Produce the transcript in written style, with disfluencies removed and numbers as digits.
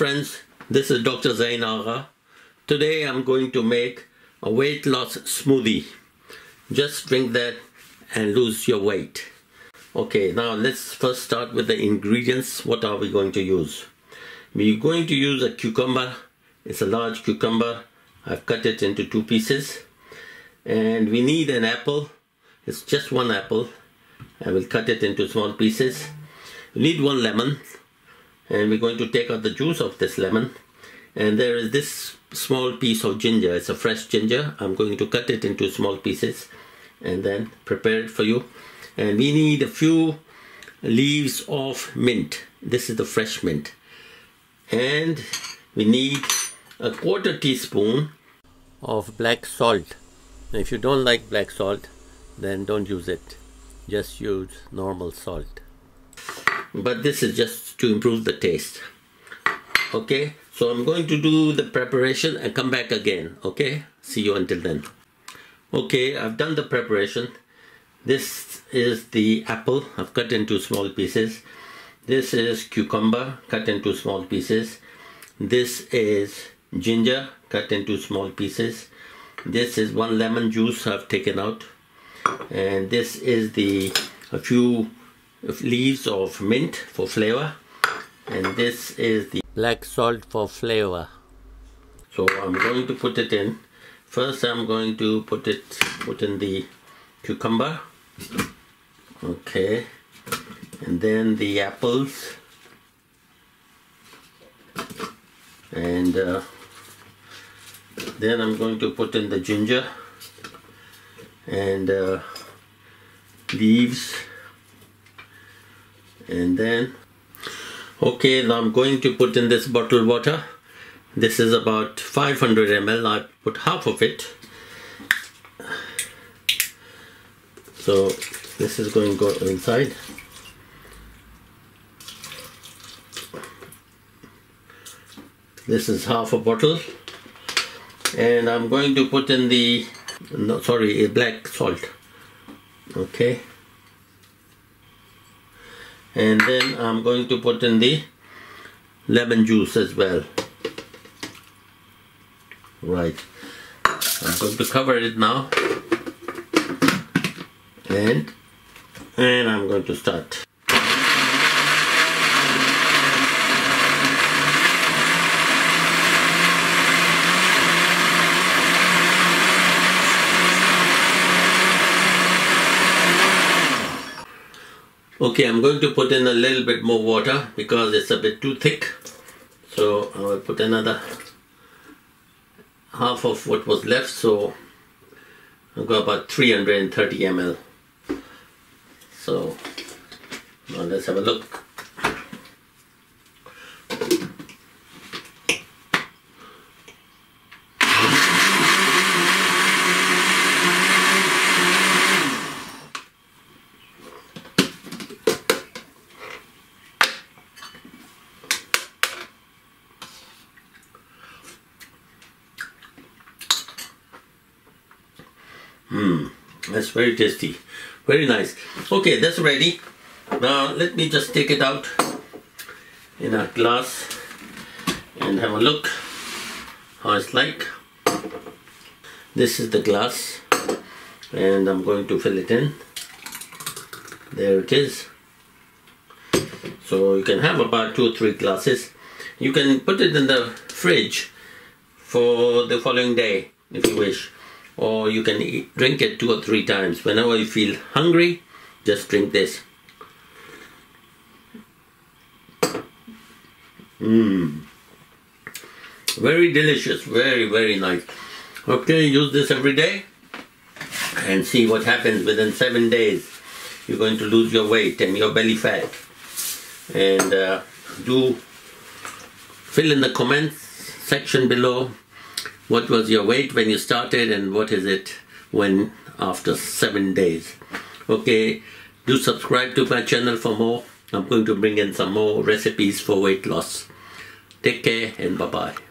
friends, this is Dr. Zain Agha. Today I'm going to make a weight loss smoothie. Just drink that and lose your weight. Okay, now let's first start with the ingredients. What are we going to use? We're going to use a cucumber. It's a large cucumber. I've cut it into two pieces. And we need an apple. It's just one apple. I will cut it into small pieces. We need one lemon. And we're going to take out the juice of this lemon. And there is this small piece of ginger. It's a fresh ginger. I'm going to cut it into small pieces and then prepare it for you. And we need a few leaves of mint. This is the fresh mint. And we need a quarter teaspoon of black salt. If you don't like black salt, then don't use it. Just use normal salt. But this is just to improve the taste. Okay, so I'm going to do the preparation and come back again. Okay, see you until then. Okay, I've done the preparation. This is the apple, I've cut into small pieces. This is cucumber, cut into small pieces. This is ginger, cut into small pieces. This is one lemon juice I've taken out. And this is a few leaves of mint for flavor, and this is the black salt for flavor. So I'm going to put it in. First I'm going to put in the cucumber. Okay, and then the apples, and then I'm going to put in the ginger and leaves. And then, okay, now I'm going to put in this bottled water. This is about 500 ml. I put half of it. So this is going to go inside. This is half a bottle. And I'm going to put in black salt. Okay. And then I'm going to put in the lemon juice as well. Right. I'm going to cover it now. And I'm going to start. Okay, I'm going to put in a little bit more water because it's a bit too thick. So I will put another half of what was left. So I've got about 330 ml. So now let's have a look. That's very tasty, very nice. Okay, that's ready. Now let me just take it out in a glass and have a look how it's like. This is the glass, and I'm going to fill it in. There it is. So you can have about 2 or 3 glasses. You can put it in the fridge for the following day if you wish. Or you can drink it 2 or 3 times. Whenever you feel hungry, just drink this. Very delicious, very, very nice. Okay, use this every day and see what happens within 7 days. You're going to lose your weight and your belly fat. And do fill in the comments section below. What was your weight when you started, and what is it when after 7 days? Okay, do subscribe to my channel for more. I'm going to bring in some more recipes for weight loss. Take care and bye-bye.